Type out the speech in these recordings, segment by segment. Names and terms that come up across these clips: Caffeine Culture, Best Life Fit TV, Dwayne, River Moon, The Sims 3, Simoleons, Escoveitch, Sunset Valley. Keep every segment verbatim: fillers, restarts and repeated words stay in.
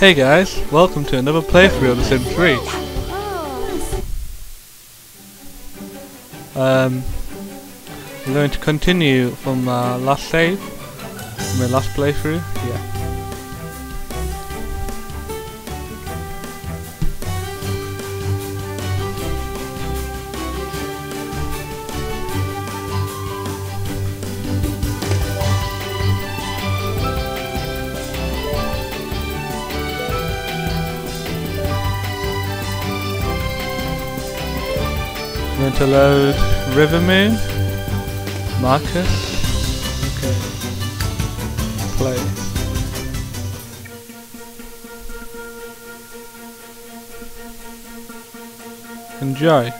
Hey guys, welcome to another playthrough of The Sims three. Um, we're going to continue from our last save, my last playthrough. I'm going to load River Moon, Marcus, okay, play. Enjoy.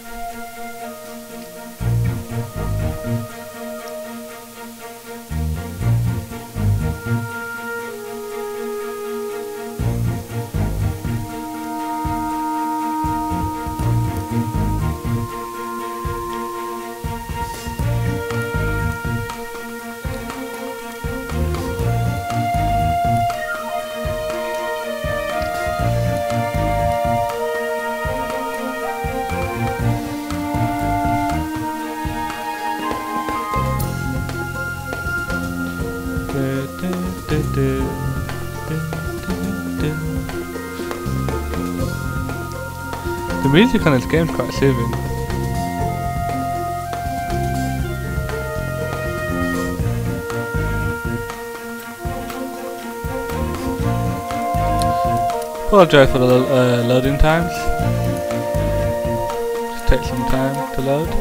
The music on this game is quite soothing. Apologize for the lo uh, loading times. Just take some time to load.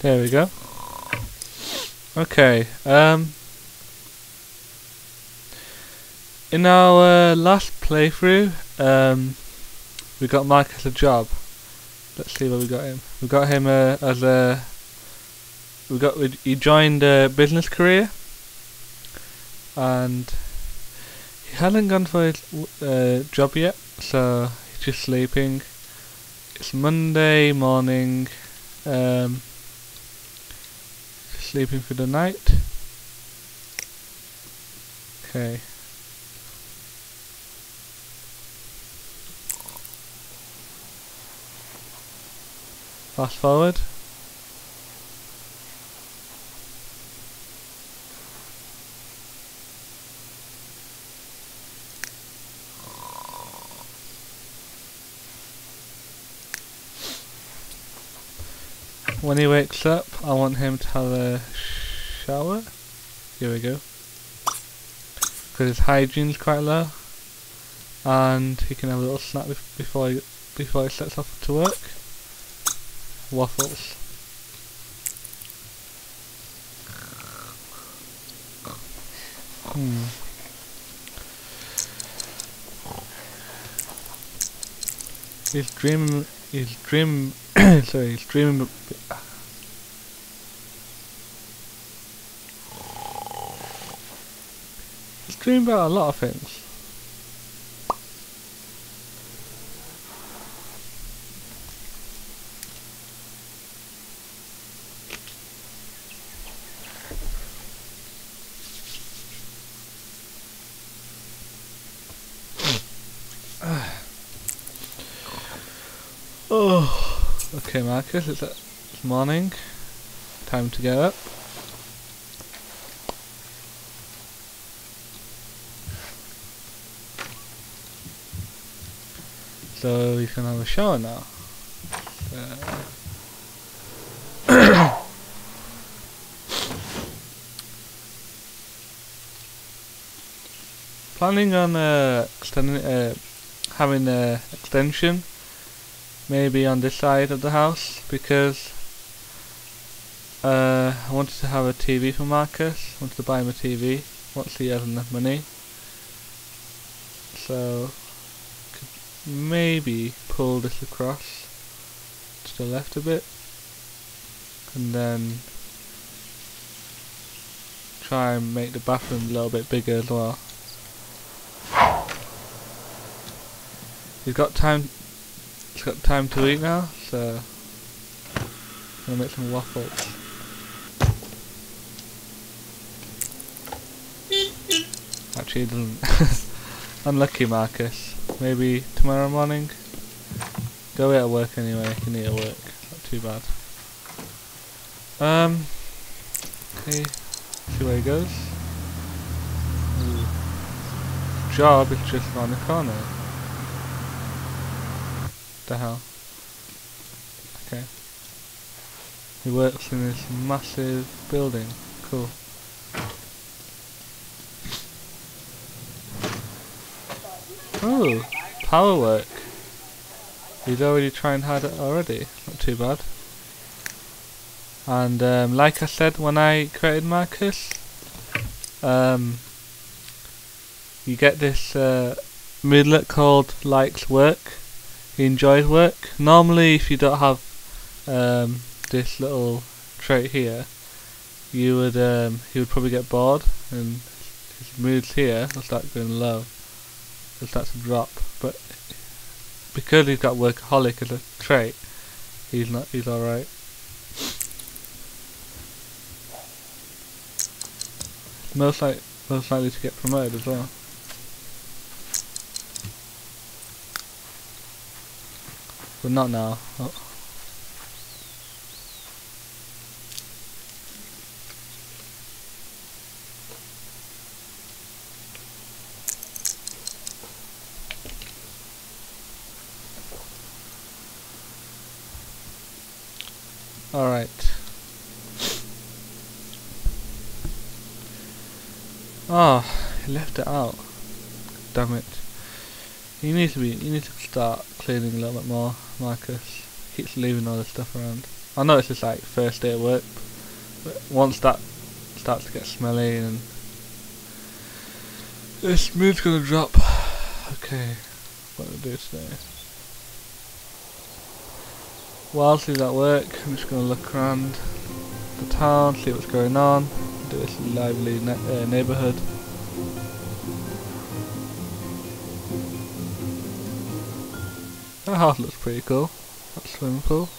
There we go. Okay, um... in our uh, last playthrough, um... we got Marcus a job. Let's see where we got him. We got him uh, as a... We got... We, he joined a business career. And... he hasn't gone for his uh, job yet, so he's just sleeping. It's Monday morning. Um... Sleeping for the night. Okay. Fast forward. When he wakes up, I want him to have a shower. Here we go. Because his hygiene's quite low, and he can have a little snack before he before he sets off to work. Waffles. Hmm. He's dreaming. He's dreaming. Sorry, he's dreaming. He's dreaming about a lot of things. Okay, Marcus, it's, it's morning. Time to get up. So you can have a shower now. Uh. Planning on uh, uh, having an extension. Maybe on this side of the house, because uh, I wanted to have a T V for Marcus. I wanted to buy him a T V once he has enough money. So maybe pull this across to the left a bit and then try and make the bathroom a little bit bigger as well. He's got time, he's got time to eat now, so I'm going to make some waffles. Actually, it doesn't. Unlucky, Marcus. Maybe tomorrow morning? Go eat at work anyway, you can eat at work. Not too bad. Um, okay, see where he goes. Ooh. Job is just around the corner. What the hell? Okay. He works in this massive building. Cool. Oh, power work. He's already trying hard at it already. Not too bad. And um, like I said when I created Marcus, um, you get this uh, moodlet called likes work. He enjoys work. Normally, if you don't have um, this little trait here, you would um, he would probably get bored, and his moods here will start going low. It'll start to drop, but because he's got workaholic as a trait, he's not. He's all right. Most like most likely to get promoted as well. But not now. Oh. Alright. Oh, he left it out. Damn it. You need to be you need to start cleaning a little bit more, Marcus. Keeps leaving all this stuff around. I know it's just like first day at work, but once that starts to get smelly, and this mood's gonna drop. Okay, what do we do today? Whilst he's at work, I'm just going to look around the town, see what's going on, do this lively ne uh, neighbourhood. That house looks pretty cool, that swimming pool.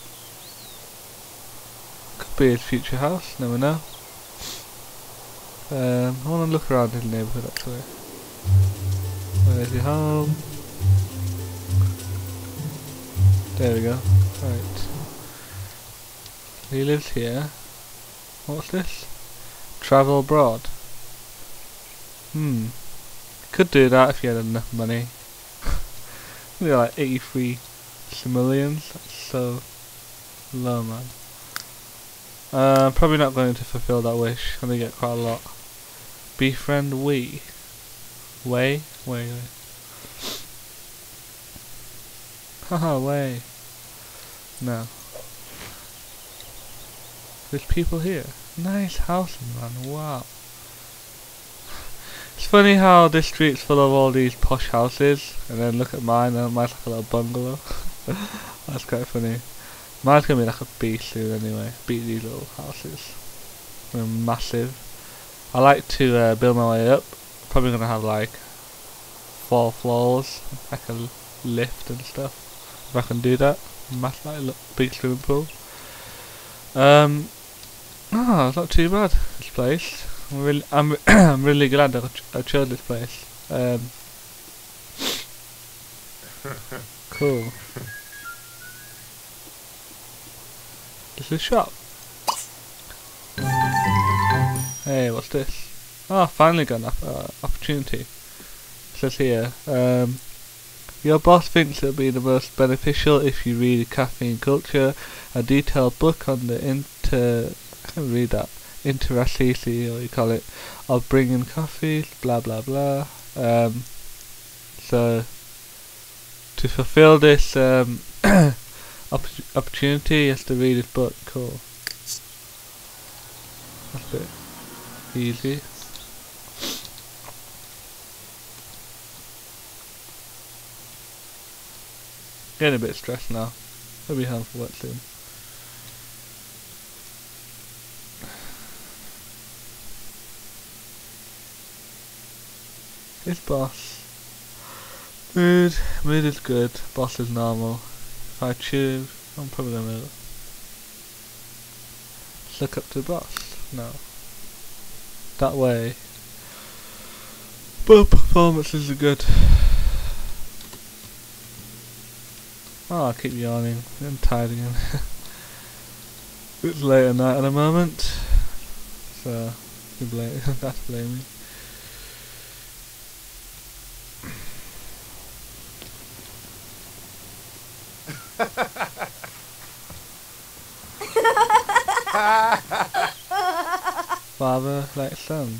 Could be his future house, never know. Um, I want to look around his neighbourhood actually. Where's your home? There we go. Right. He lives here. What's this? Travel abroad. Hmm. Could do that if you had enough money. You're like eighty-three simoleons. That's so low, man. Uh, I'm probably not going to fulfill that wish. I'm going to get quite a lot. Befriend we. Way? Way. Way. Haha, way. No. There's people here. Nice housing, man. Wow. It's funny how this street's full of all these posh houses, and then look at mine, and mine's like a little bungalow. That's quite funny. Mine's gonna be like a beast soon anyway. Beat these little houses. They're massive. I like to uh, build my way up. Probably gonna have like four floors, like a lift and stuff. If I can do that. Math like a big swimming pool. Um, ah, oh, it's not too bad. This place. I'm really, I'm, I'm really glad I, ch I chose this place. Um, cool. This is a shop. Hey, what's this? Oh, finally got an op uh, opportunity. It says here. Um. Your boss thinks it will be the most beneficial if you read Caffeine Culture, a detailed book on the inter... I can't read that. Interassisi, what you call it, of bringing coffee, blah blah blah. Um, so, to fulfill this um, opp opportunity, you have to read this book. Cool. That's a bit easy. Getting a bit stressed now. It'll be hard for work soon. It's boss. Mood. Mood is good. Boss is normal. If I choose, I'm probably gonna look up to the boss. No. That way. But performances are good. Oh, I keep yawning. I'm tired again. It's late at night at the moment. So, you blame, that's blaming. Father like son.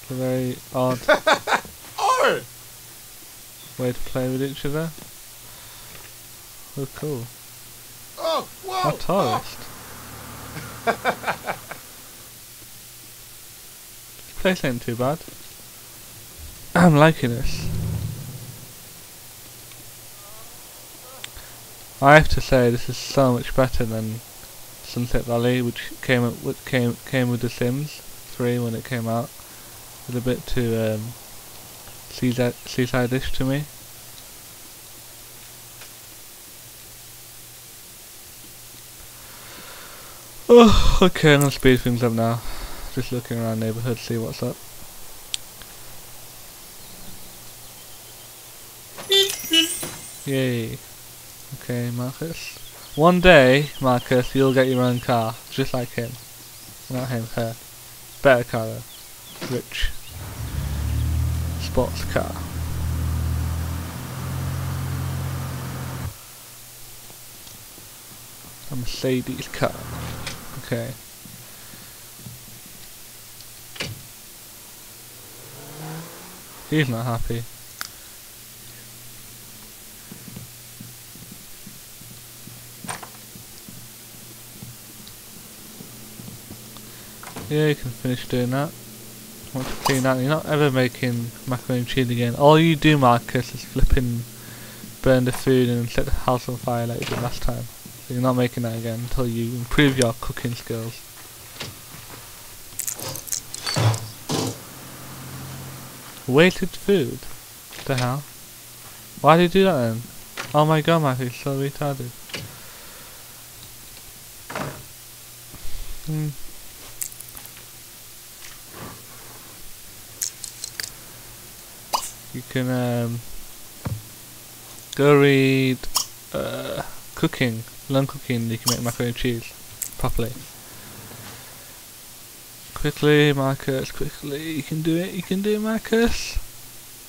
It's a very odd oh! way to play with each other. Oh cool. Oh wow! A tourist. Oh. This place ain't too bad. I'm liking this. I have to say this is so much better than Sunset Valley, which came up with, came came with The Sims three when it came out. It was a bit too um, seaside-ish to me. Oh, okay, I'm gonna speed things up now. Just looking around the neighbourhood, see what's up. Yay. Okay, Marcus. One day, Marcus, you'll get your own car, just like him. Not him, her. Better car though. Rich. Sports car. A Mercedes car. Okay. He's not happy. Yeah, you can finish doing that. Once you clean that, you're not ever making macaroni and cheese again. All you do, Marcus, is flipping burn the food and set the house on fire like you did last time. So you're not making that again until you improve your cooking skills. Weighted food? What the hell? Why do you do that then? Oh my god, Matthew, it's so retarded. Hmm. You can um, go read uh, cooking, learn cooking. You can make macaroni and cheese properly. Quickly, Marcus, quickly. You can do it. You can do it, Marcus.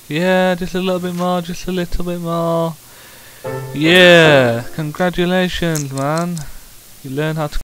Yeah, just a little bit more. Just a little bit more. Yeah, congratulations, man. You learn how to.